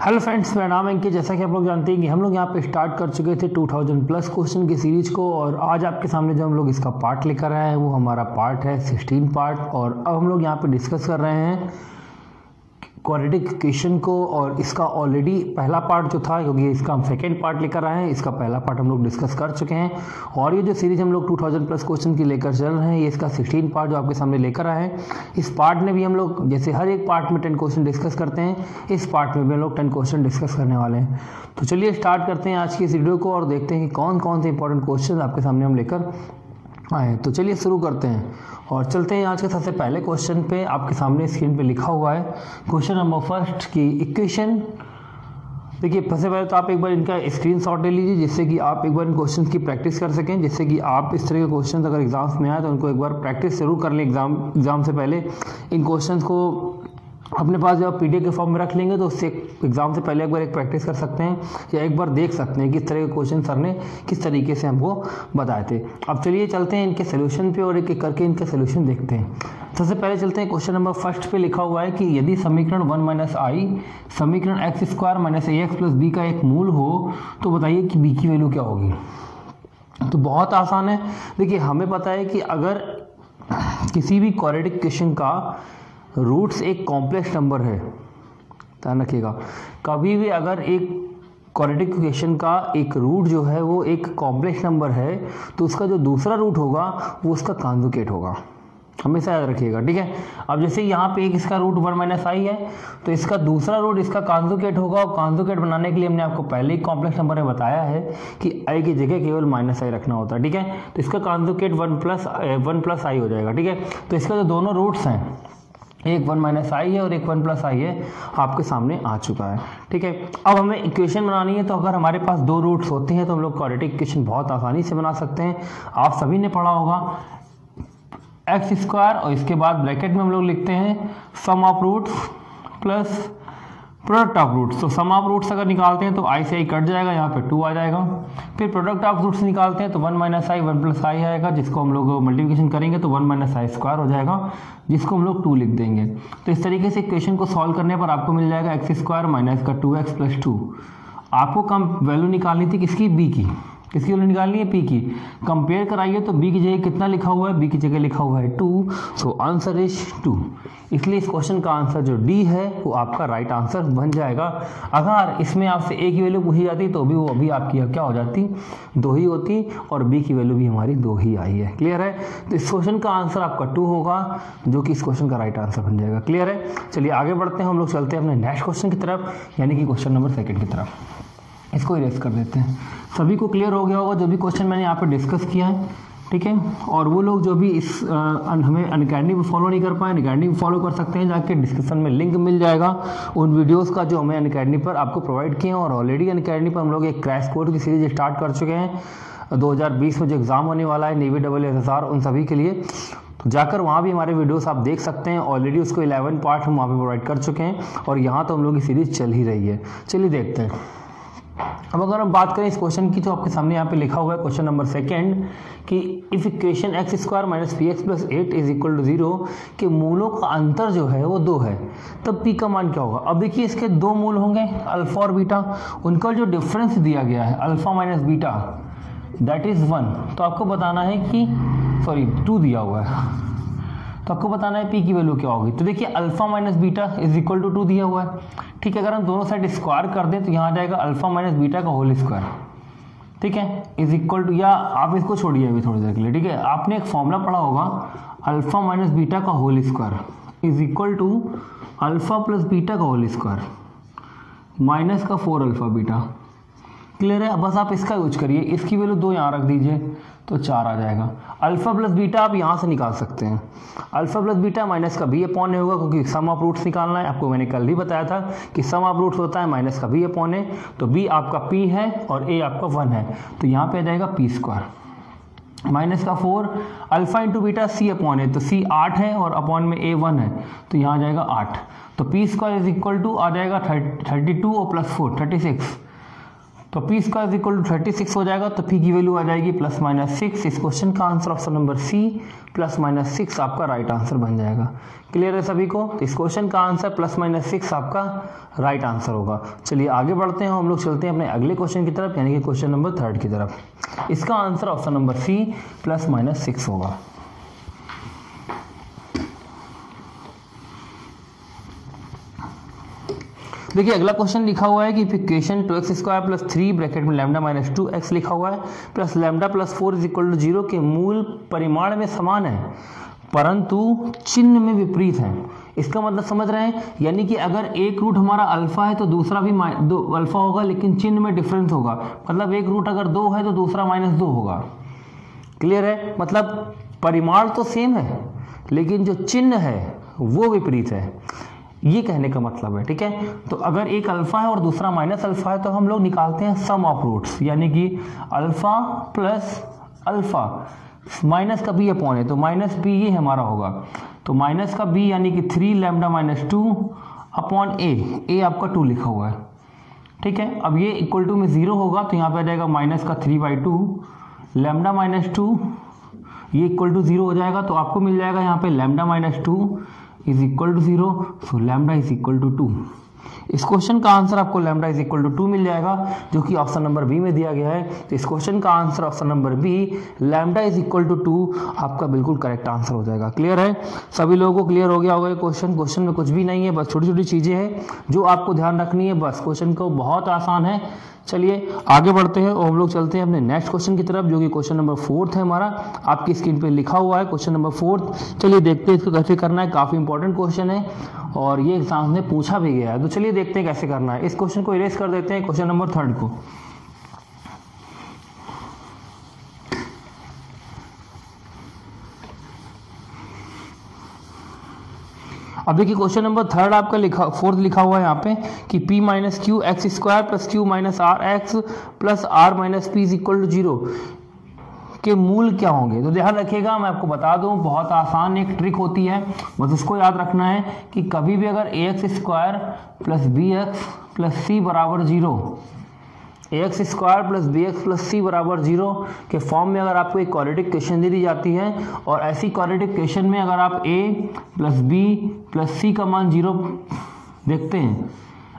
Hello friends, मेरा नाम अंकित। जैसा कि आप लोग जानते हैं कि हम लोग यहाँ पे स्टार्ट कर चुके थे 2000 प्लस क्वेश्चन की सीरीज को, और आज आपके सामने जो हम लोग इसका पार्ट लेकर आए हैं वो हमारा पार्ट है 16 पार्ट। और अब हम लोग यहाँ पे डिस्कस कर रहे हैं क्वाड्रेटिक इक्वेशन को, और इसका ऑलरेडी पहला पार्ट जो था, क्योंकि इसका हम सेकेंड पार्ट लेकर आए हैं, इसका पहला पार्ट हम लोग डिस्कस कर चुके हैं। और ये जो सीरीज हम लोग 2000 प्लस क्वेश्चन की लेकर चल रहे हैं, ये इसका 16 पार्ट जो आपके सामने लेकर आए हैं। इस पार्ट में भी हम लोग, जैसे हर एक पार्ट में 10 क्वेश्चन डिस्कस करते हैं, इस पार्ट में भी हम लोग 10 क्वेश्चन डिस्कस करने वाले हैं। तो चलिए स्टार्ट करते हैं आज की इस वीडियो को और देखते हैं कि कौन कौन से इंपॉर्टेंट क्वेश्चन आपके सामने हम लेकर आए। तो चलिए शुरू करते हैं और चलते हैं आज के सबसे पहले क्वेश्चन पे। आपके सामने स्क्रीन पे लिखा हुआ है क्वेश्चन नंबर फर्स्ट की इक्वेशन। देखिए, सबसे पहले तो आप एक बार इनका स्क्रीनशॉट ले लीजिए, जिससे कि आप एक बार इन क्वेश्चन की प्रैक्टिस कर सकें, जिससे कि आप इस तरह के क्वेश्चन अगर एग्जाम्स में आए तो उनको एक बार प्रैक्टिस जरूर कर लें। एग्ज़ाम से पहले इन क्वेश्चन को अपने पास जब पीडीएफ के फॉर्म में रख लेंगे तो उससे एग्ज़ाम से पहले एक बार एक प्रैक्टिस कर सकते हैं, या एक बार देख सकते हैं किस तरह के क्वेश्चन सर ने किस तरीके से हमको बताए थे। अब चलिए चलते हैं इनके सोल्यूशन पे और एक एक करके इनके सोल्यूशन देखते हैं। सबसे पहले चलते हैं क्वेश्चन नंबर फर्स्ट पे। लिखा हुआ है कि यदि समीकरण 1 माइनस आई समीकरण x square minus a x plus b का एक मूल हो तो बताइए कि बी की वैल्यू क्या होगी। तो बहुत आसान है। देखिए, हमें पता है कि अगर किसी भी क्वाड्रेटिक इक्वेशन का रूट्स एक कॉम्प्लेक्स नंबर है, ध्यान रखिएगा, कभी भी अगर एक क्वाड्रेटिक इक्वेशन का एक रूट जो है वो एक कॉम्प्लेक्स नंबर है तो उसका जो दूसरा रूट होगा वो उसका कॉन्जुगेट होगा, हमेशा याद रखिएगा, ठीक है। अब जैसे यहाँ पे एक इसका रूट 1 माइनस आई है तो इसका दूसरा रूट इसका कॉन्जुगेट होगा, और कॉन्जुगेट बनाने के लिए हमने आपको पहले ही कॉम्प्लेक्स नंबर में बताया है कि आई की जगह केवल माइनस आई रखना होता है, ठीक है। तो इसका कॉन्जुगेट 1 प्लस आई हो जाएगा, ठीक है। तो इसका जो दोनों रूट्स हैं, एक 1 माइनस आई है और एक 1 प्लस आई है, आपके सामने आ चुका है, ठीक है। अब हमें इक्वेशन बनानी है, तो अगर हमारे पास दो रूट्स होते हैं तो हम लोग क्वाड्रेटिक इक्वेशन बहुत आसानी से बना सकते हैं। आप सभी ने पढ़ा होगा एक्स स्क्वायर और इसके बाद ब्रैकेट में हम लोग लिखते हैं sum of roots plus product of roots. तो सम ऑफ रूट्स अगर निकालते हैं तो आई से आई कट जाएगा, यहाँ पे 2 आ जाएगा। फिर प्रोडक्ट ऑफ रूट्स निकालते हैं तो 1 माइनस आई 1 प्लस आई आएगा, जिसको हम लोग मल्टीप्लिकेशन करेंगे तो 1 माइनस आई स्क्वायर हो जाएगा, जिसको हम लोग 2 लिख देंगे। तो इस तरीके से इक्वेशन को सॉल्व करने पर आपको मिल जाएगा एक्स स्क्वायर माइनस का 2x प्लस 2। आपको कम वैल्यू निकालनी थी किसकी, बी की। किसकी वैल्यू निकालनी है, पी की। कंपेयर कराइए तो बी की जगह कितना लिखा हुआ है, बी की जगह लिखा हुआ है 2, सो आंसर इज 2। इसलिए इस क्वेश्चन का आंसर जो डी है वो आपका राइट आंसर बन जाएगा। अगर इसमें आपसे ए की वैल्यू पूछी जाती तो भी वो अभी आपकी क्या हो जाती, 2 ही होती, और बी की वैल्यू भी हमारी 2 ही आई है, क्लियर है। तो इस क्वेश्चन का आंसर आपका 2 होगा, जो कि इस क्वेश्चन का राइट आंसर बन जाएगा, क्लियर है। चलिए आगे बढ़ते हैं, हम लोग चलते हैं अपने नेक्स्ट क्वेश्चन की तरफ, यानी कि क्वेश्चन नंबर सेकेंड की तरफ। इसको इरेज कर देते हैं। सभी को क्लियर हो गया होगा जो भी क्वेश्चन मैंने यहाँ पे डिस्कस किया है, ठीक है। और वो लोग जो भी इस हमें अनअकैडमी में फॉलो नहीं कर पाए, अनअकैडमी में फॉलो कर सकते हैं, जाके डिस्क्रिप्शन में लिंक मिल जाएगा उन वीडियोस का जो हमें अनअकैडमी पर आपको प्रोवाइड किए हैं। और ऑलरेडी अनअकैडमी पर हम लोग एक क्रैश कोर्स की सीरीज स्टार्ट कर चुके हैं। 2020 में जो एग्ज़ाम होने वाला है नेवी SSR, उन सभी के लिए जाकर वहाँ भी हमारे वीडियोस आप देख सकते हैं। ऑलरेडी उसको 11 पार्ट हम वहाँ पर प्रोवाइड कर चुके हैं, और यहाँ तो हम लोग की सीरीज़ चल ही रही है। चलिए देखते हैं। अब अगर हम बात करें इस क्वेश्चन की, तो आपके सामने यहाँ पे लिखा हुआ है क्वेश्चन नंबर सेकंड कि if equation x square minus p x plus 8 is equal to 0 के मूलों का अंतर जो है वो 2 है, तब पी का मान क्या होगा। अब देखिए, इसके दो मूल होंगे अल्फा और बीटा, उनका जो डिफरेंस दिया गया है alpha minus beta that is 1, तो आपको बताना है कि 2 दिया हुआ है, तो आपको बताना है पी की वैल्यू क्या होगी। तो देखिए, alpha minus beta is equal to 2 दिया हुआ है, ठीक है। अगर हम दोनों साइड स्क्वायर कर दें तो यहाँ आ जाएगा अल्फा माइनस बीटा का होल स्क्वायर, ठीक है, इज इक्वल टू, या आप इसको छोड़िए अभी थोड़ी देर के लिए, ठीक है। आपने एक फॉर्मूला पढ़ा होगा अल्फा माइनस बीटा का whole square is equal to alpha plus beta का होल स्क्वायर माइनस का 4 अल्फा बीटा, क्लियर है। बस आप इसका यूज करिए, इसकी वैल्यू 2 यहाँ रख दीजिए तो 4 आ जाएगा। अल्फा प्लस बीटा आप यहाँ से निकाल सकते हैं, अल्फा प्लस बीटा माइनस का b अपॉन ए होगा, क्योंकि सम ऑफ रूट्स निकालना है। आपको मैंने कल भी बताया था कि सम ऑफ रूट्स होता है माइनस का b अपॉन ए, तो b आपका p है और a आपका 1 है, तो यहाँ पे आ जाएगा पी स्क्वायर माइनस का 4 alpha into beta c upon ए, तो c 8 है और अपॉन में a 1 है, तो यहाँ आ जाएगा 8। तो p square is equal to आ जाएगा 32 और प्लस 4 36, तो पी स्क्वायर इक्वल टू 36 हो जाएगा, तो पी की वैल्यू आ जाएगी प्लस माइनस 6। इस क्वेश्चन का आंसर ऑप्शन नंबर सी प्लस माइनस 6 आपका राइट आंसर बन जाएगा। क्लियर है सभी को? इस क्वेश्चन का आंसर प्लस माइनस 6 आपका राइट आंसर होगा। चलिए आगे बढ़ते हैं, हम लोग चलते हैं अपने अगले क्वेश्चन की तरफ, यानी कि क्वेश्चन नंबर 3 की तरफ। इसका आंसर ऑप्शन नंबर सी प्लस माइनस 6 होगा। देखिए अगला क्वेश्चन लिखा हुआ है कि इक्वेशन 2x² प्लस 3 ब्रैकेट में लैम्डा माइनस 2x लिखा हुआ है plus lambda plus 4 is equal to 0 के मूल परिमाण में समान है परंतु चिन्ह में विपरीत है। इसका मतलब समझ रहे हैं, यानी कि अगर एक रूट हमारा अल्फा है तो दूसरा भी दो अल्फा होगा, लेकिन चिन्ह में डिफरेंस होगा। मतलब एक रूट अगर 2 है तो दूसरा माइनस 2 होगा। क्लियर है? मतलब परिमाण तो सेम है लेकिन जो चिन्ह है वो विपरीत है, ये कहने का मतलब है। ठीक है, तो अगर एक अल्फा है और दूसरा माइनस अल्फा है तो हम लोग निकालते हैं सम ऑफ रूट्स, यानी कि अल्फा प्लस अल्फा, माइनस का b अपॉन है तो माइनस b ये हमारा होगा। तो माइनस का b यानी कि 3 लैम्डा माइनस 2 अपॉन a आपका 2 लिखा हुआ है। ठीक है, अब ये इक्वल टू में 0 होगा तो यहाँ पे आ जाएगा माइनस का 3/2 लैम्डा माइनस 2, ये इक्वल टू 0 हो जाएगा। तो आपको मिल जाएगा यहाँ पे lambda minus 2 is equal to 0, so lambda is equal to 2। इस क्वेश्चन का आंसर आपको लैम्डा इज इक्वल टू 2 मिल जाएगा, जो कि ऑप्शन नंबर बी में दिया गया है। तो इस क्वेश्चन का answer option number B lambda is equal to 2 आपका बिल्कुल करेक्ट आंसर हो जाएगा। क्लियर है सभी लोगों को? क्लियर हो गया होगा ये क्वेश्चन। क्वेश्चन में कुछ भी नहीं है, बस छोटी छोटी चीज़ें हैं जो आपको ध्यान रखनी है। बस क्वेश्चन को बहुत आसान है। चलिए आगे बढ़ते हैं और हम लोग चलते हैं अपने नेक्स्ट क्वेश्चन की तरफ, जो कि क्वेश्चन नंबर 4 है हमारा। आपकी स्क्रीन पे लिखा हुआ है क्वेश्चन नंबर 4। चलिए देखते हैं इसको कैसे करना है। काफ़ी इंपॉर्टेंट क्वेश्चन है और ये एग्जाम में पूछा भी गया है, तो चलिए देखते हैं कैसे करना है। इस क्वेश्चन को इरेज कर देते हैं, क्वेश्चन नंबर 3 को। अब देखिए क्वेश्चन नंबर 3 आपका लिखा 4 लिखा हुआ है यहाँ पे कि p minus q x square plus q minus r x plus r minus P is equal to 0 के मूल क्या होंगे। तो ध्यान रखिएगा, मैं आपको बता दूं, बहुत आसान एक ट्रिक होती है, बस उसको याद रखना है कि कभी भी अगर ax square plus bx plus c बराबर 0, x square plus B x plus c बराबर 0 के फॉर्म में अगर आपको एक क्वाड्रेटिक इक्वेशन दे दी जाती है और ऐसी क्वाड्रेटिक इक्वेशन में अगर आप a plus b plus c का मान 0 देखते हैं,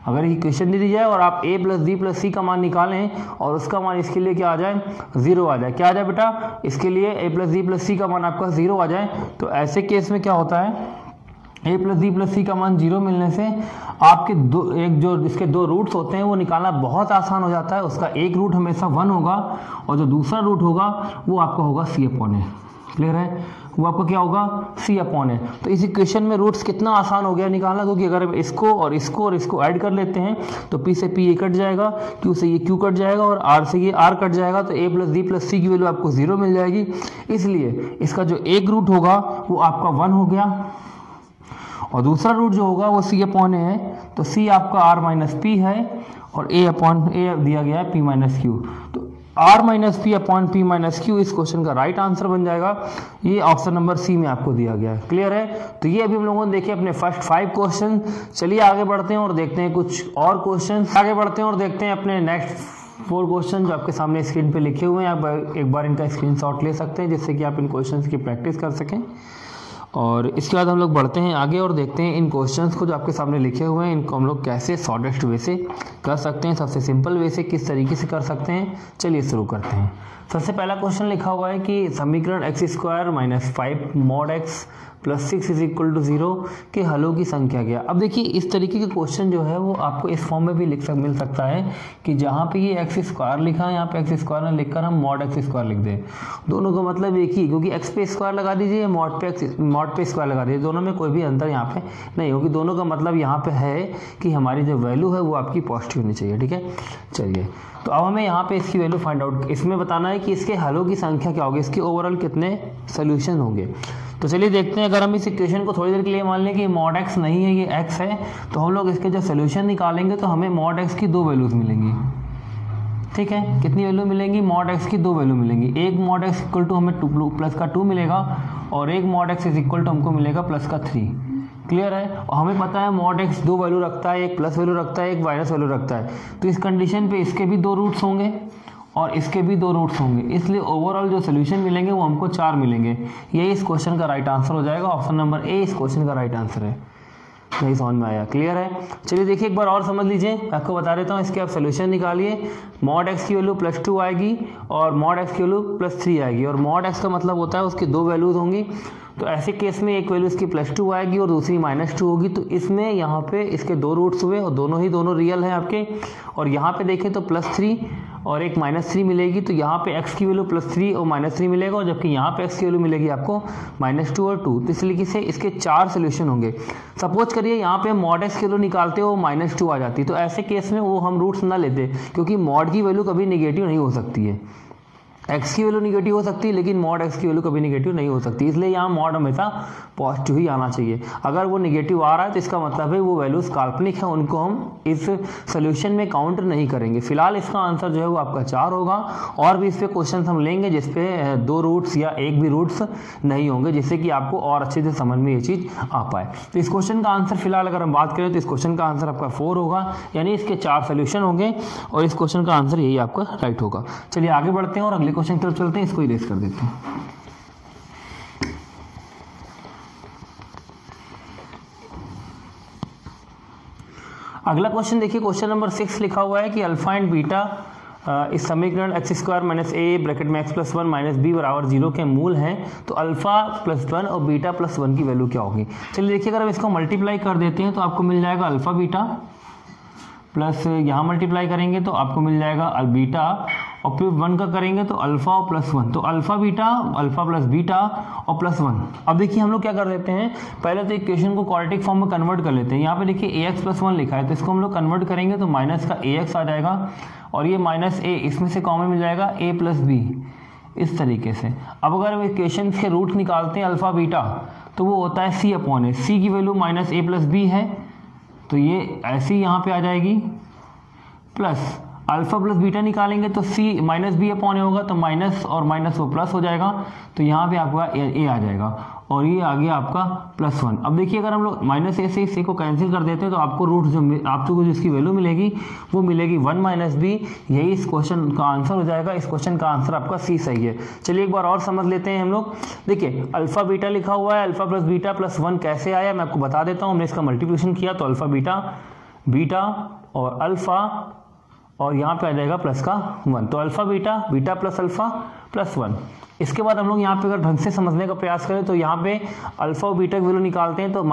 अगर ये इक्वेशन दे दी जाए और आप a plus b plus c का मान निकालें और उसका मान इसके लिए क्या आ जाए, 0 आ जाए। क्या आ जाए बेटा? इसके लिए a plus b plus c का मान आपका 0 आ जाए। तो ऐसे केस में क्या होता है, a plus b plus c का मान 0 मिलने से आपके इसके दो रूट्स होते हैं वो निकालना बहुत आसान हो जाता है। उसका एक रूट हमेशा 1 होगा और जो दूसरा रूट होगा वो आपका होगा सी अपॉन ए। क्लियर है? वो आपका क्या होगा, सी अपॉन ए। तो इस इक्वेशन में रूट्स कितना आसान हो गया निकालना, क्योंकि अगर इसको और इसको और इसको ऐड कर लेते हैं तो पी से पी ये कट जाएगा, क्यू से ये क्यू कट जाएगा और आर से ये आर कट जाएगा। तो a plus b plus c की वैल्यू आपको 0 मिल जाएगी। इसलिए इसका जो एक रूट होगा वो आपका 1 हो गया और दूसरा रूट जो होगा वो c अपॉन ए है। तो c आपका r माइनस पी है और a अपॉन ए दिया गया है p माइनस क्यू। तो r minus p upon p minus q इस क्वेश्चन का राइट आंसर बन जाएगा। ये ऑप्शन नंबर c में आपको दिया गया है। क्लियर है? तो ये अभी हम लोगों ने देखे अपने फर्स्ट 5 क्वेश्चन। चलिए आगे बढ़ते हैं और देखते हैं कुछ और क्वेश्चन। आगे बढ़ते हैं और देखते हैं अपने नेक्स्ट 4 क्वेश्चन जो आपके सामने स्क्रीन पे लिखे हुए हैं। आप एक बार इनका स्क्रीनशॉट ले सकते हैं जिससे कि आप इन क्वेश्चन की प्रैक्टिस कर सकें। और इसके बाद हम लोग बढ़ते हैं आगे और देखते हैं इन क्वेश्चंस को जो आपके सामने लिखे हुए हैं, इनको हम लोग कैसे शॉर्टेस्ट वे से कर सकते हैं, सबसे सिंपल वे से किस तरीके से कर सकते हैं। चलिए शुरू करते हैं। सबसे पहला क्वेश्चन लिखा हुआ है कि समीकरण x square minus 5 mod x plus 6 is equal to 0 के हलों की संख्या क्या। अब देखिए इस तरीके के क्वेश्चन जो है वो आपको इस फॉर्म में भी मिल सकता है कि जहाँ पे ये एक्स स्क्वायर लिखा है यहाँ पे एक्स स्क्वायर न लिखकर हम मॉड एक्स स्क्वायर लिख दें। दोनों का मतलब एक ही, क्योंकि एक्स पे स्क्वायर लगा दीजिए, मॉड पे स्क्वायर लगा दीजिए, दोनों में कोई भी अंतर यहाँ पे नहीं होगी। दोनों का मतलब यहाँ पे है कि हमारी जो वैल्यू है वो आपकी पॉजिटिव होनी चाहिए। ठीक है, चलिए तो अब हमें यहाँ पे इसकी वैल्यू फाइंड आउट, इसमें बताना है कि इसके हलों की संख्या क्या होगी, इसके ओवरऑल कितने सोल्यूशन होंगे। तो चलिए देखते हैं, अगर हम इस इक्वेशन को थोड़ी देर के लिए मान लें कि मॉड एक्स नहीं है ये एक्स है, तो हम लोग इसके जब सोल्यूशन निकालेंगे तो हमें मॉड एक्स की 2 वैल्यूज मिलेंगी। ठीक है, कितनी वैल्यू मिलेंगी, मॉड एक्स की 2 वैल्यू मिलेंगी। एक मॉड एक्स इक्वल टू हमें 2 प्लस का 2 मिलेगा और एक mod x is equal to हमको मिलेगा प्लस का 3। क्लियर है। और हमें पता है मॉड एक्स दो वैल्यू रखता है, एक प्लस वैल्यू रखता है, एक माइनस वैल्यू रखता है। तो इस कंडीशन पे इसके भी दो रूट्स होंगे और इसके भी दो रूट्स होंगे, इसलिए ओवरऑल जो सोल्यूशन मिलेंगे वो हमको चार मिलेंगे। यही इस क्वेश्चन का राइट आंसर हो जाएगा, ऑप्शन नंबर ए इस क्वेश्चन का राइट आंसर है। नहीं समझ में आया, क्लियर है। चलिए देखिए एक बार और समझ लीजिए, आपको बता देता हूँ इसके आप सोल्यूशन निकालिए। मॉड एक्स की वैल्यू प्लस 2 आएगी और मॉड एक्स की वैल्यू प्लस 3 आएगी, और मॉड एक्स का मतलब होता है उसकी दो वैल्यूज होंगी। तो ऐसे केस में एक वैल्यू इसकी प्लस 2 आएगी और दूसरी माइनस 2 होगी। तो इसमें यहाँ पे इसके दो रूट्स हुए और दोनों रियल हैं आपके। और यहाँ पे देखें तो प्लस 3 और एक माइनस 3 मिलेगी, तो यहाँ पे x की वैल्यू प्लस 3 और माइनस 3 मिलेगा, और जबकि यहाँ पे x की वैल्यू मिलेगी आपको माइनस 2 और 2। तो इसलिए से इसके चार सोल्यूशन होंगे। सपोज करिए यहाँ पे मॉड एक्स की वैल्यू निकालते हो माइनस 2 आ जाती, तो ऐसे केस में वो हम रूट्स ना लेते, क्योंकि मॉड की वैल्यू कभी निगेटिव नहीं हो सकती है। एक्स की वैल्यू निगेटिव हो सकती है लेकिन मॉड एक्स की वैल्यू कभी निगेटिव नहीं हो सकती, इसलिए यहाँ मॉड हमेशा पॉजिटिव ही आना चाहिए। अगर वो निगेटिव आ रहा है तो इसका मतलब है वो वैल्यूज काल्पनिक है, उनको हम इस सोल्यूशन में काउंट नहीं करेंगे। फिलहाल इसका आंसर जो है वो आपका 4 होगा। और भी इस पर क्वेश्चन हम लेंगे जिसपे दो रूट्स या एक भी रूट्स नहीं होंगे, जिससे कि आपको और अच्छे से समझ में ये चीज़ आ पाए। तो इस क्वेश्चन का आंसर फिलहाल अगर हम बात करें तो इस क्वेश्चन का आंसर आपका 4 होगा, यानी इसके 4 सोल्यूशन होंगे और इस क्वेश्चन का आंसर यही आपका राइट होगा। चलिए आगे बढ़ते हैं और अगले क्वेश्चन की तरफ चलते हैं, इसको इरेज कर देते हैं। अगला क्वेश्चन देखिए, क्वेश्चन नंबर 6 लिखा हुआ है कि अल्फा एंड बीटा इस समीकरण x square minus a bracket में एक्स प्लस 1 माइनस बी बराबर 0 के मूल हैं। तो अल्फा प्लस 1 और बीटा प्लस 1 की वैल्यू क्या होगी। चलिए देखिए, अगर हम इसको मल्टीप्लाई कर देते हैं तो आपको मिल जाएगा अल्फा बीटा, प्लस यहाँ मल्टीप्लाई करेंगे तो आपको मिल जाएगा बीटा, और फिर 1 का करेंगे तो अल्फा और प्लस 1। तो अल्फा प्लस बीटा और प्लस 1। अब देखिए हम लोग क्या कर देते हैं, पहले तो इक्वेशन को क्वाड्रेटिक फॉर्म में कन्वर्ट कर लेते हैं। यहाँ पे देखिए ax प्लस 1 लिखा है, तो इसको हम लोग कन्वर्ट करेंगे तो माइनस का ax आ जाएगा, और ये माइनस a इसमें से कॉमन मिल जाएगा a प्लस b इस तरीके से। अब अगर हम इक्वेशन के रूट निकालते हैं अल्फा बीटा, तो वो होता है c अपॉन a। c की value minus a plus b है, तो ये ऐसी यहाँ पे आ जाएगी, प्लस अल्फा प्लस बीटा निकालेंगे तो c minus b upon a होगा, तो माइनस और माइनस वो प्लस हो जाएगा, तो यहाँ पे आपका a आ जाएगा, और ये आ गया आपका प्लस 1। अब देखिए अगर हम लोग माइनस a से इस a को कैंसिल कर देते हैं तो आपको रूट जो आपको जो इसकी वैल्यू मिलेगी वो मिलेगी 1 माइनस बी। यही इस क्वेश्चन का आंसर हो जाएगा। इस क्वेश्चन का आंसर आपका c सही है। चलिए एक बार और समझ लेते हैं हम लोग। देखिए अल्फा बीटा लिखा हुआ है, अल्फा प्लस बीटा प्लस 1 कैसे आया मैं आपको बता देता हूँ। हमने इसका मल्टीप्लिकेशन किया तो अल्फा बीटा, बीटा और अल्फा, और यहाँ पे आ जाएगा प्लस का 1। तो alpha beta, beta plus alpha plus 1। इसके बाद हम लोग यहाँ पे अगर ढंग से समझने का प्रयास करें तो यहाँ पे अल्फा और बीटा की वैल्यू निकालते हैं तो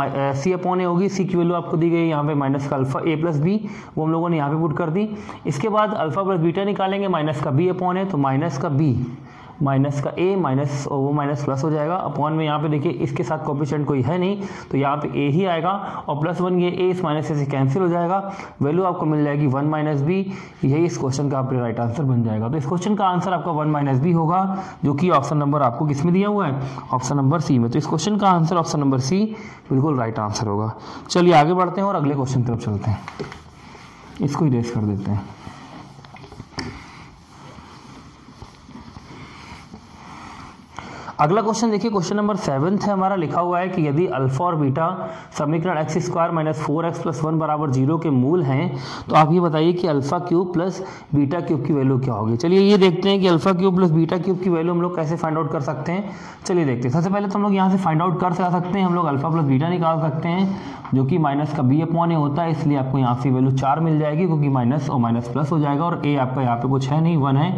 c अपॉन ए होगी। c की वैल्यू आपको दी गई यहाँ पे माइनस का अल्फा a प्लस b, वो हम लोगों ने यहाँ पे पुट कर दी। इसके बाद अल्फा प्लस बीटा निकालेंगे माइनस का b अपॉन ए, तो माइनस का b माइनस का a माइनस और वो माइनस प्लस हो जाएगा, अपॉन में यहाँ पे देखिए इसके साथ कोएफिशिएंट कोई है नहीं तो यहाँ पे a ही आएगा, और प्लस 1 ये a इस माइनस से कैंसिल हो जाएगा, वैल्यू आपको मिल जाएगी 1 माइनस बी। यही इस क्वेश्चन का आपके राइट आंसर बन जाएगा। तो इस क्वेश्चन का आंसर आपका 1 माइनस बी होगा, जो कि ऑप्शन नंबर आपको किस में दिया हुआ है, ऑप्शन नंबर सी में। तो इस क्वेश्चन का आंसर ऑप्शन नंबर सी बिल्कुल राइट आंसर होगा। चलिए आगे बढ़ते हैं और अगले क्वेश्चन की तरफ चलते हैं, इसको इरेज कर देते हैं। अगला क्वेश्चन देखिए, क्वेश्चन नंबर 7 है हमारा, लिखा हुआ है कि यदि अल्फा और बीटा समीकरण x square minus 4x plus 1 बराबर 0 के मूल हैं तो आप ये बताइए कि alpha cube plus beta cube की वैल्यू क्या होगी। चलिए ये देखते हैं कि alpha cube plus beta cube की वैल्यू हम लोग कैसे फाइंड आउट कर सकते हैं। चलिए देखते हैं। सबसे पहले तो हम लोग यहाँ से फाइंड आउट कर सकते हैं, हम लोग अल्फा प्लस बीटा निकाल सकते हैं, जो कि माइनस का b अपॉन ए होता है, इसलिए आपको यहाँ से वैल्यू 4 मिल जाएगी, क्योंकि माइनस और माइनस प्लस हो जाएगा, और a आपका यहाँ पे कुछ है नहीं, 1 है।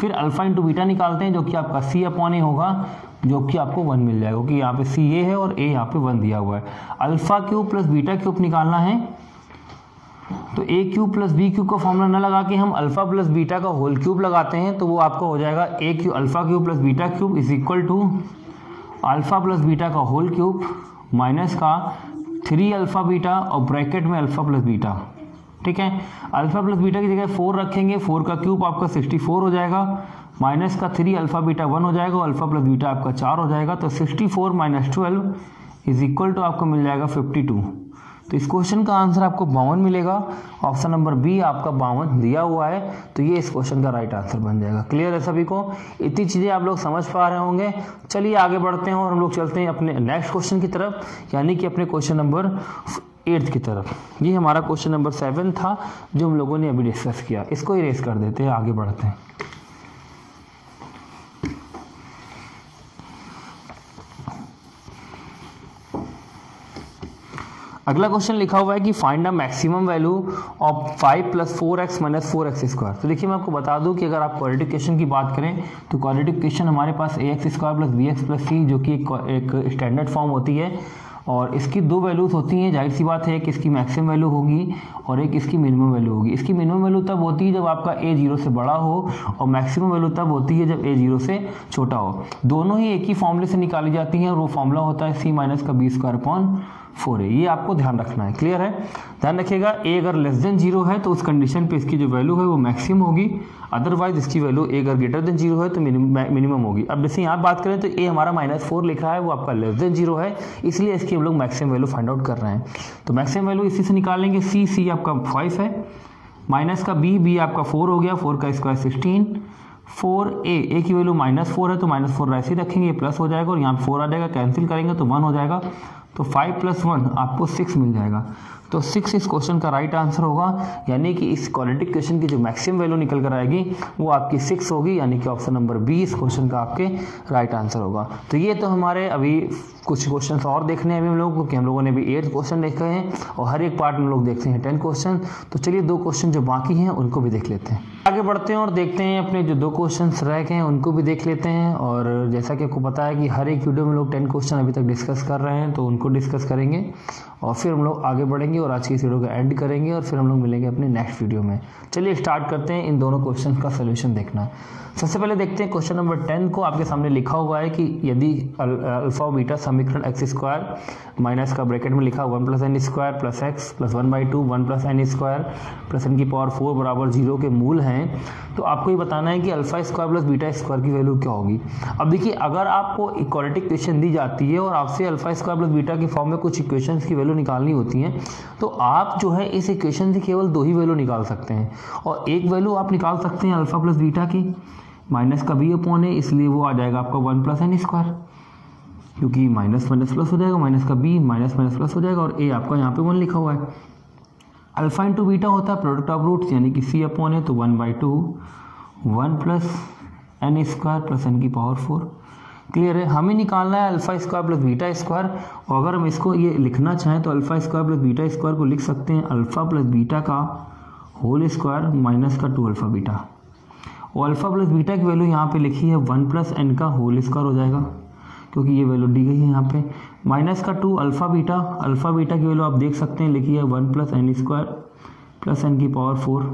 फिर अल्फा इंटू बीटा निकालते हैं, जो कि आपका c अपॉन ए होगा, जो कि आपको 1 मिल जाएगा, क्योंकि यहाँ पे c a है और a यहाँ पे 1 दिया हुआ है। Alpha cube plus beta cube निकालना है तो ए क्यूब प्लस बी क्यूब का फॉर्मूला ना लगा के हम अल्फा प्लस बीटा का होल क्यूब लगाते हैं, तो वो आपका हो जाएगा ए Q alpha cube plus beta cube is equal to alpha plus beta का होल क्यूब माइनस का 3 अल्फ़ा बीटा और ब्रैकेट में अल्फ़ा प्लस बीटा। ठीक है, अल्फ़ा प्लस बीटा की जगह 4 रखेंगे, 4 का क्यूब आपका 64 हो जाएगा, माइनस का 3 अल्फ़ा बीटा 1 हो जाएगा और अल्फ़ा प्लस बीटा आपका 4 हो जाएगा। तो 64 माइनस 12 इज इक्वल टू आपको मिल जाएगा 52। तो इस क्वेश्चन का आंसर आपको 52 मिलेगा। ऑप्शन नंबर बी आपका 52 दिया हुआ है, तो ये इस क्वेश्चन का राइट आंसर बन जाएगा। क्लियर है सभी को? इतनी चीज़ें आप लोग समझ पा रहे होंगे। चलिए आगे बढ़ते हैं और हम लोग चलते हैं अपने नेक्स्ट क्वेश्चन की तरफ, यानी कि अपने क्वेश्चन नंबर 8 की तरफ। ये हमारा क्वेश्चन नंबर 7 था जो हम लोगों ने अभी डिस्कस किया। इसको इरेज कर देते हैं, आगे बढ़ते हैं। अगला क्वेश्चन लिखा हुआ है कि find the maximum value of 5 + 4x - 4x square. तो देखिए मैं आपको बता दूं कि अगर आप क्वाड्रेटिक इक्वेशन की बात करें तो क्वाड्रेटिक इक्वेशन हमारे पास ax² + bx + c जो कि एक स्टैंडर्ड फॉर्म होती है, और इसकी दो वैल्यूज होती हैं। जाहिर सी बात है कि इसकी मैक्सिमम वैल्यू होगी और एक इसकी मिनिमम वैल्यू होगी। इसकी मिनिमम वैल्यू तब होती है जब आपका a 0 से बड़ा हो, और मैक्सिमम वैल्यू तब होती है जब a 0 से छोटा हो। दोनों ही एक ही फॉर्मूले से निकाली जाती हैं, और वो फॉर्मूला होता है c - का b² / 4a। ये आपको ध्यान रखना है। क्लियर है? ध्यान रखिएगा, a अगर <0 है तो उस कंडीशन पे इसकी जो वैल्यू है वो मैक्सिमम होगी, अदरवाइज इसकी वैल्यू a अगर <0 है तो मिनिमम होगी। अब जैसे यहाँ बात करें तो a हमारा -4 लिखा है, वो आपका <0 है, इसलिए इसकी हम लोग मैक्सिमम वैल्यू फाइंड आउट कर रहे हैं। तो मैक्सिमम वैल्यू इसी से निकालेंगे। c आपका 5 है, -का b आपका 4 हो गया, 4 का स्क्वायर 16, 4a की वैल्यू -4 है तो -4 ऐसे ही रखेंगे, प्लस हो जाएगा और यहाँ 4 आ जाएगा, कैंसिल करेंगे तो 1 हो जाएगा। तो 5 + 1 आपको 6 मिल जाएगा। तो 6 इस क्वेश्चन का राइट आंसर होगा, यानी कि इस क्वाड्रेटिक इक्वेशन की जो मैक्सिमम वैल्यू निकल कर आएगी वो आपकी 6 होगी, यानी कि ऑप्शन नंबर बी इस क्वेश्चन का आपके राइट आंसर होगा। तो ये तो हमारे अभी कुछ क्वेश्चन और देखने हैं अभी हम लोग, क्योंकि हम लोगों ने अभी 8 क्वेश्चन देखे हैं और हर एक पार्ट में लोग देखते हैं 10 क्वेश्चन। तो चलिए 2 क्वेश्चन जो बाकी हैं उनको भी देख लेते हैं। आगे बढ़ते हैं और देखते हैं अपने जो 2 क्वेश्चन रह गए हैं उनको भी देख लेते हैं। और जैसा कि आपको पता है कि हर एक वीडियो में लोग 10 क्वेश्चन अभी तक डिस्कस कर रहे हैं, तो उनको डिस्कस करेंगे और फिर हम लोग आगे बढ़ेंगे और आज की इस वीडियो का एंड करेंगे, और फिर हम लोग मिलेंगे अपने नेक्स्ट वीडियो में। चलिए स्टार्ट करते हैं इन दोनों क्वेश्चन का सोल्यूशन देखना। सबसे पहले देखते हैं क्वेश्चन नंबर 10 को। आपके सामने लिखा हुआ है कि यदि अल्फा बीटा समीकरण x² - का ब्रैकेट में लिखा 1 + n² + x + 1/2 1 + n² + n की पावर 4 = 0 के मूल हैं, तो आपको ये बताना है कि α² + β² की वैल्यू क्या होगी। अब देखिए, अगर आपको इक्वालिटी इक्वेशन दी जाती है और आपसे α² + β के फॉर्म में कुछ इक्वेशंस की वैल्यू निकालनी होती है, तो आप जो है इस इक्वेशन से केवल 2 ही वैल्यू निकाल सकते हैं। और एक वैल्यू आप निकाल सकते हैं α + β की, -का b/a, इसलिए वो आ जाएगा आपका 1 + n², क्योंकि -- प्लस हो जाएगा, -का b -+ हो जाएगा, और a आपका यहाँ पे 1 लिखा हुआ है। α × β होता है प्रोडक्ट ऑफ रूट्स, यानी कि c/a, तो 1/2 1 + n² + n की पावर 4। क्लियर है? हमें निकालना है α² + β², और अगर हम इसको ये लिखना चाहें तो α² + β² को लिख सकते हैं α + β² -2α β, और α + β की वैल्यू यहाँ पे लिखी है 1 + n² हो जाएगा, क्योंकि ये वैल्यू दी गई है यहाँ पे। -2 α β, α β की वैल्यू आप देख सकते हैं लिखी है 1 + n² + n की पावर 4।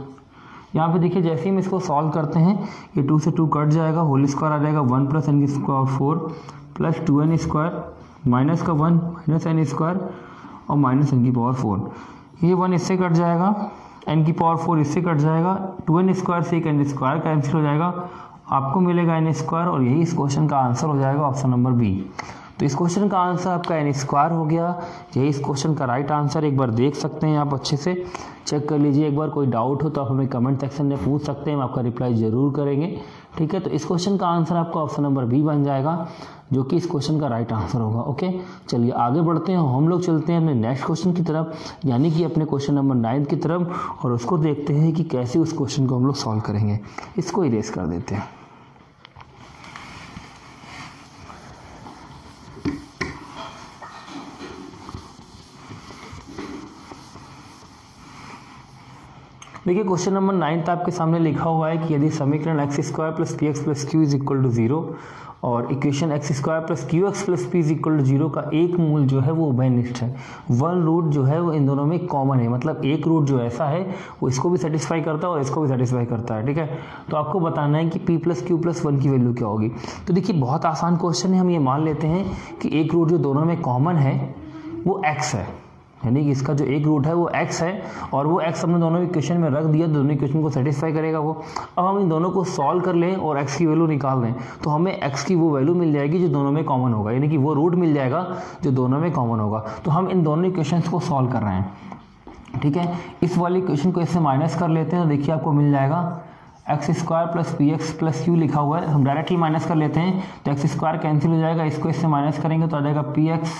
यहाँ पे देखिए, जैसे ही हम इसको सॉल्व करते हैं ये 2 से 2 कट जाएगा, होल² आ जाएगा 1 + n² 4 + 2n² -1 -n² और -n की पावर 4। ये 1 इससे कट जाएगा, n की पावर 4 इससे कट जाएगा, 2n² से 1 n² कैंसिल हो जाएगा, आपको मिलेगा n², और यही इस क्वेश्चन का आंसर हो जाएगा, ऑप्शन नंबर बी। तो इस क्वेश्चन का आंसर आपका n² हो गया। यही इस क्वेश्चन का राइट आंसर। एक बार देख सकते हैं आप, अच्छे से चेक कर लीजिए। एक बार कोई डाउट हो तो आप हमें कमेंट सेक्शन में पूछ सकते हैं, हम आपका रिप्लाई ज़रूर करेंगे। ठीक है? तो इस क्वेश्चन का आंसर आपका ऑप्शन नंबर बी बन जाएगा, जो कि इस क्वेश्चन का राइट आंसर होगा। ओके, चलिए आगे बढ़ते हैं। हम लोग चलते हैं अपने नेक्स्ट क्वेश्चन की तरफ, यानी कि अपने क्वेश्चन नंबर 9 की तरफ, और उसको देखते हैं कि कैसे उस क्वेश्चन को हम लोग सॉल्व करेंगे। इसको इरेज कर देते हैं। देखिए, क्वेश्चन नंबर 9 आपके सामने लिखा हुआ है कि यदि समीकरण x² + px + q = 0 और इक्वेशन x² + qx + p = 0 का एक मूल जो है वो उभयनिष्ठ है, 1 रूट जो है वो इन दोनों में कॉमन है, मतलब एक रूट जो ऐसा है वो इसको भी सेटिस्फाई करता है और इसको भी सेटिस्फाई करता है। ठीक है? तो आपको बताना है कि p + q + 1 की वैल्यू क्या होगी। तो देखिए, बहुत आसान क्वेश्चन है। हम ये मान लेते हैं कि एक रूट जो दोनों में कॉमन है वो x है, यानी कि इसका जो एक रूट है वो x है और वो x हमने दोनों इक्वेशन में रख दिया, दोनों इक्वेशन को सेटिस्फाई करेगा वो। अब हम इन दोनों को सॉल्व कर लें और x की वैल्यू निकाल लें तो हमें x की वो वैल्यू मिल जाएगी जो दोनों में कॉमन होगा, यानी कि वो रूट मिल जाएगा जो दोनों में कॉमन होगा। तो हम इन दोनों इक्वेशंस को सॉल्व कर रहे हैं, ठीक है। इस वाले इक्वेशन को इससे माइनस कर लेते हैं तो देखिए आपको मिल जाएगा x square plus P x plus Q लिखा हुआ है। हम डायरेक्टली माइनस कर लेते हैं तो एक्स स्क्वायर कैंसिल हो जाएगा, इसको इससे माइनस करेंगे तो आ जाएगा पी एक्स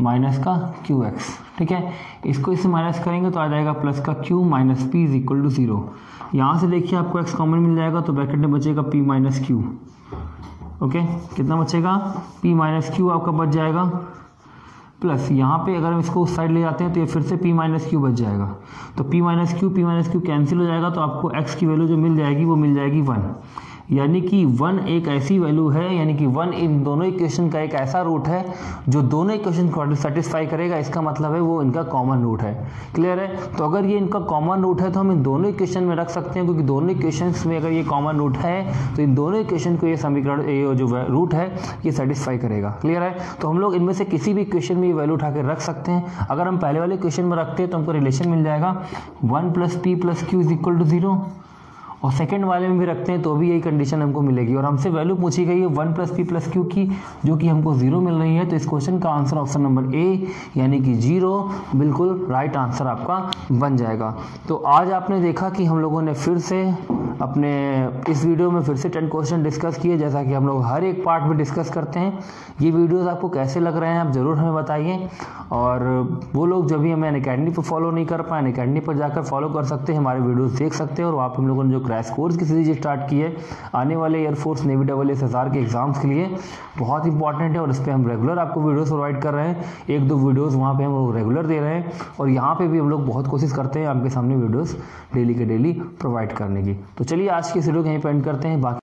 माइनस का क्यू एक्स, ठीक है। इसको इससे माइनस करेंगे तो आ जाएगा प्लस का Q minus P is equal to zero. यहाँ से देखिए आपको एक्स कॉमन मिल जाएगा तो ब्रैकेट में बचेगा पी माइनस क्यू, ओके। कितना बचेगा पी माइनस क्यू आपका बच जाएगा, प्लस यहाँ पे अगर हम इसको उस साइड ले जाते हैं तो ये फिर से पी माइनस क्यू बच जाएगा। तो पी माइनस क्यू कैंसिल हो जाएगा तो आपको एक्स की वैल्यू जो मिल जाएगी वो मिल जाएगी वन, यानी कि वन एक ऐसी वैल्यू है, यानी कि वन इन दोनों इक्वेशन का एक ऐसा रूट है जो दोनों इक्वेशन को सेटिस्फाई करेगा। इसका मतलब है वो इनका कॉमन रूट है, क्लियर है। तो अगर ये इनका कॉमन रूट है तो हम इन दोनों इक्वेशन में रख सकते हैं, क्योंकि दोनों इक्वेशंस में अगर ये कॉमन रूट है तो इन दोनों इक्वेशन को ये समीकरण ये जो रूट है ये सेटिस्फाई करेगा, क्लियर है। तो हम लोग इनमें से किसी भी इक्वेशन में ये वैल्यू उठा कर रख सकते हैं। अगर हम पहले वाले इक्वेशन में रखते हैं तो हमको रिलेशन मिल जाएगा one plus P plus Q is equal to zero, और सेकंड वाले में भी रखते हैं तो भी यही कंडीशन हमको मिलेगी। और हमसे वैल्यू पूछी गई है one plus P plus Q की, जो कि हमको जीरो मिल रही है। तो इस क्वेश्चन का आंसर ऑप्शन नंबर ए यानी कि जीरो बिल्कुल राइट आंसर आपका बन जाएगा। तो आज आपने देखा कि हम लोगों ने फिर से अपने इस वीडियो में फिर से 10 क्वेश्चन डिस्कस किए, जैसा कि हम लोग हर एक पार्ट में डिस्कस करते हैं। ये वीडियोस आपको कैसे लग रहे हैं आप ज़रूर हमें बताइए। और वो लोग जब भी हमें अनअकैडमी पर फॉलो नहीं कर पाए, अनअकैडमी पर जाकर फॉलो कर सकते हैं, हमारे वीडियोस देख सकते हैं। और आप हम लोगों ने जो क्रैश कोर्स की सीरीज स्टार्ट की है आने वाले एयरफोर्स नेवी SSR के एग्ज़ाम्स के लिए बहुत इंपॉर्टेंट है, और इस पर हम रेगुलर आपको वीडियोज़ प्रोवाइड कर रहे हैं। एक दो वीडियोज़ वहाँ पर हम रेगुलर दे रहे हैं, और यहाँ पर भी हम लोग बहुत कोशिश करते हैं आपके सामने वीडियोज़ डेली के डेली प्रोवाइड करने की। तो चलिए आज की वीडियो यहीं पे एंड करते हैं। बाकी